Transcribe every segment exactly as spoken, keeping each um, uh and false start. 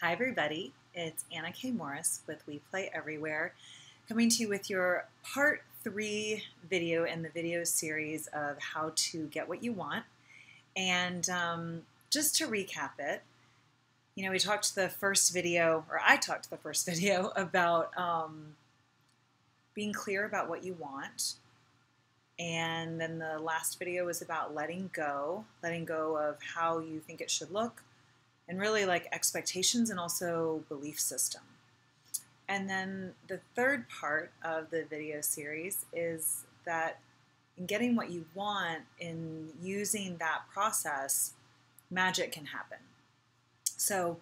Hi everybody, it's Anna K. Morris with We Play Everywhere, coming to you with your part three video in the video series of how to get what you want. And um, just to recap it, you know, we talked the first video, or I talked the first video about um, being clear about what you want. And then the last video was about letting go, letting go of how you think it should look, and really like expectations and also belief system. And then the third part of the video series is that in getting what you want, in using that process, magic can happen. So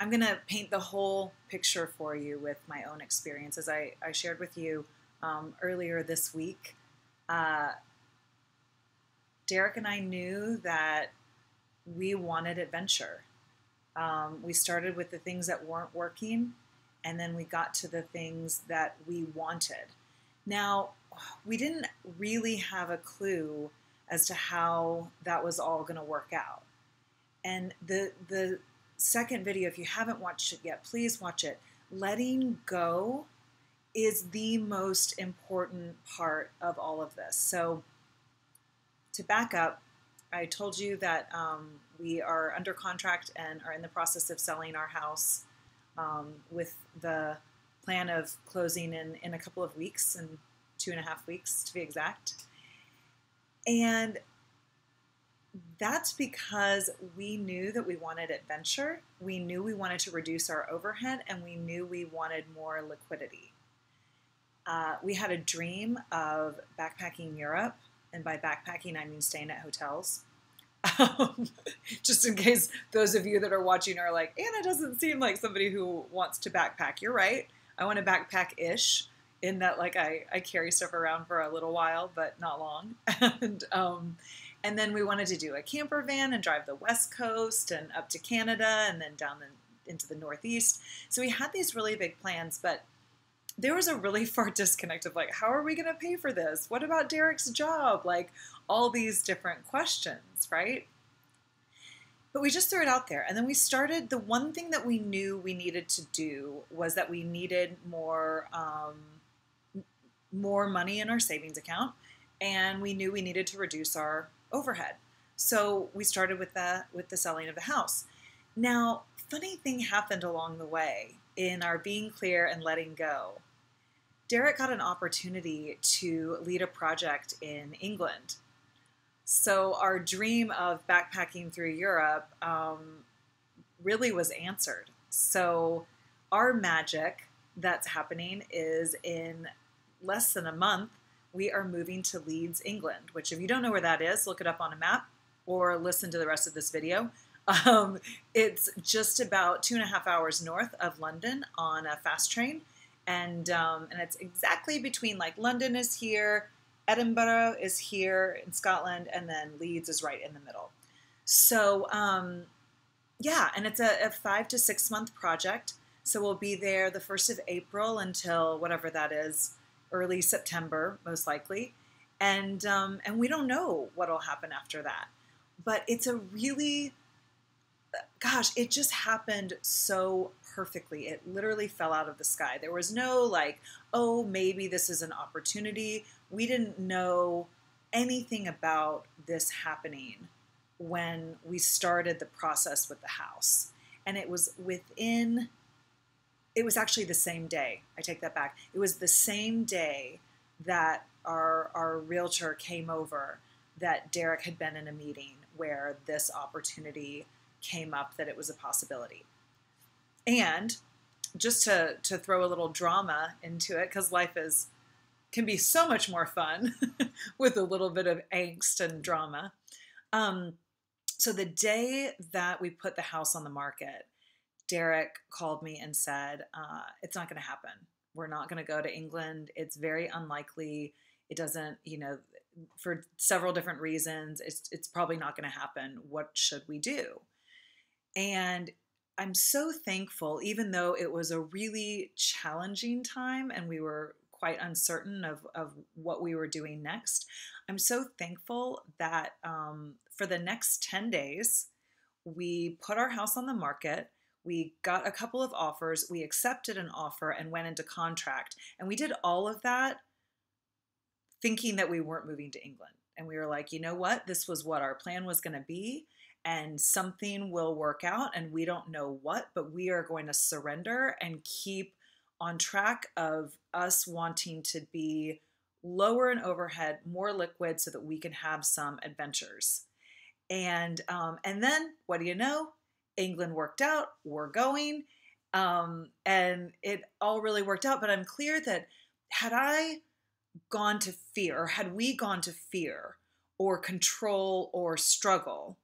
I'm gonna paint the whole picture for you with my own experience. As I, I shared with you um, earlier this week, uh, Derek and I knew that we wanted adventure. Um, we started with the things that weren't working, and then we got to the things that we wanted. Now, we didn't really have a clue as to how that was all going to work out. And the, the second video, if you haven't watched it yet, please watch it. Letting go is the most important part of all of this. So to back up, I told you that um, we are under contract and are in the process of selling our house um, with the plan of closing in, in a couple of weeks, and two and a half weeks to be exact. And that's because we knew that we wanted adventure, we knew we wanted to reduce our overhead, and we knew we wanted more liquidity. Uh, we had a dream of backpacking Europe. And by backpacking, I mean staying at hotels. Um, just in case those of you that are watching are like, Anna doesn't seem like somebody who wants to backpack. You're right. I want to backpack-ish in that, like, I, I carry stuff around for a little while, but not long. and, um, and then we wanted to do a camper van and drive the West Coast and up to Canada and then down the, into the Northeast. So we had these really big plans, but there was a really far disconnect of like, how are we going to pay for this? What about Derek's job? Like all these different questions, right? But we just threw it out there. And then we started, the one thing that we knew we needed to do was that we needed more, um, more money in our savings account. And we knew we needed to reduce our overhead. So we started with the, with the selling of the house. Now, funny thing happened along the way in our being clear and letting go. Derek got an opportunity to lead a project in England. So our dream of backpacking through Europe um, really was answered. So our magic that's happening is in less than a month, we are moving to Leeds, England, which if you don't know where that is, look it up on a map or listen to the rest of this video. Um, it's just about two and a half hours north of London on a fast train. And, um, and it's exactly between like London is here, Edinburgh is here in Scotland, and then Leeds is right in the middle. So, um, yeah, and it's a, a five to six month project. So we'll be there the first of April until whatever that is, early September, most likely. And, um, and we don't know what'll happen after that, but it's a really, gosh, it just happened so perfectly. It literally fell out of the sky. There was no like, oh, maybe this is an opportunity. We didn't know anything about this happening when we started the process with the house. And it was within, it was actually the same day. I take that back. It was the same day that our, our realtor came over that Derek had been in a meeting where this opportunity came up, that it was a possibility. And just to, to throw a little drama into it, because life is can be so much more fun with a little bit of angst and drama. Um, so the day that we put the house on the market, Derek called me and said, uh, it's not going to happen. We're not going to go to England. It's very unlikely. It doesn't, you know, for several different reasons, it's, it's probably not going to happen. What should we do? And I'm so thankful, even though it was a really challenging time and we were quite uncertain of, of what we were doing next, I'm so thankful that um, for the next ten days, we put our house on the market. We got a couple of offers, we accepted an offer and went into contract. And we did all of that thinking that we weren't moving to England. And we were like, you know what? This was what our plan was going to be, and something will work out, and we don't know what, but we are going to surrender and keep on track of us wanting to be lower in overhead, more liquid, so that we can have some adventures. And, um, and then what do you know? England worked out, we're going, um, and it all really worked out. But I'm clear that had I gone to fear, or had we gone to fear or control or struggle,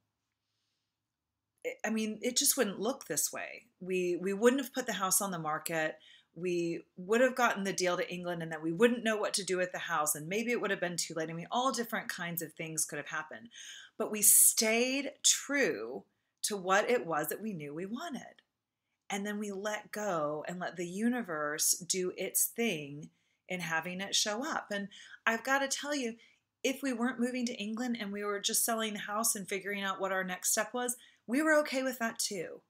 I mean, it just wouldn't look this way. We, we wouldn't have put the house on the market. We would have gotten the deal to England, and then we wouldn't know what to do with the house, and maybe it would have been too late. I mean, all different kinds of things could have happened. But we stayed true to what it was that we knew we wanted. And then we let go and let the universe do its thing in having it show up. And I've got to tell you, if we weren't moving to England and we were just selling the house and figuring out what our next step was, we were okay with that too.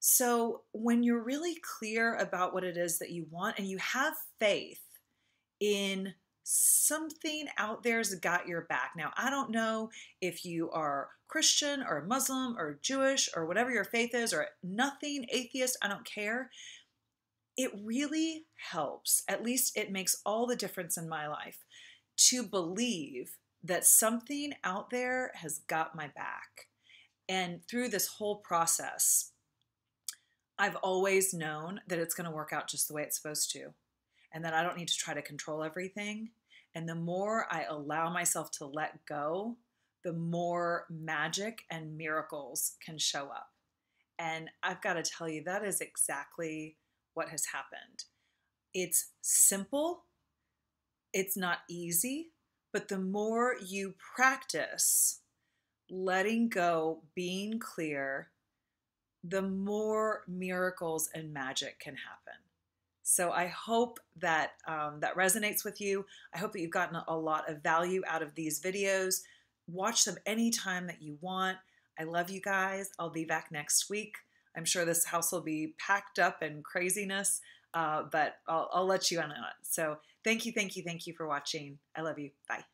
So when you're really clear about what it is that you want, and you have faith in something out there's got your back. Now, I don't know if you are Christian or Muslim or Jewish or whatever your faith is, or nothing, atheist, I don't care. It really helps, at least it makes all the difference in my life, to believe that something out there has got my back. And through this whole process, I've always known that it's going to work out just the way it's supposed to, and that I don't need to try to control everything. And the more I allow myself to let go, the more magic and miracles can show up. And I've got to tell you, that is exactly what has happened. It's simple. It's not easy. But the more you practice letting go, being clear, the more miracles and magic can happen. So I hope that um, that resonates with you. I hope that you've gotten a lot of value out of these videos. Watch them anytime that you want. I love you guys. I'll be back next week. I'm sure this house will be packed up in craziness, uh, but I'll, I'll let you in on it. So thank you, thank you, thank you for watching. I love you. Bye.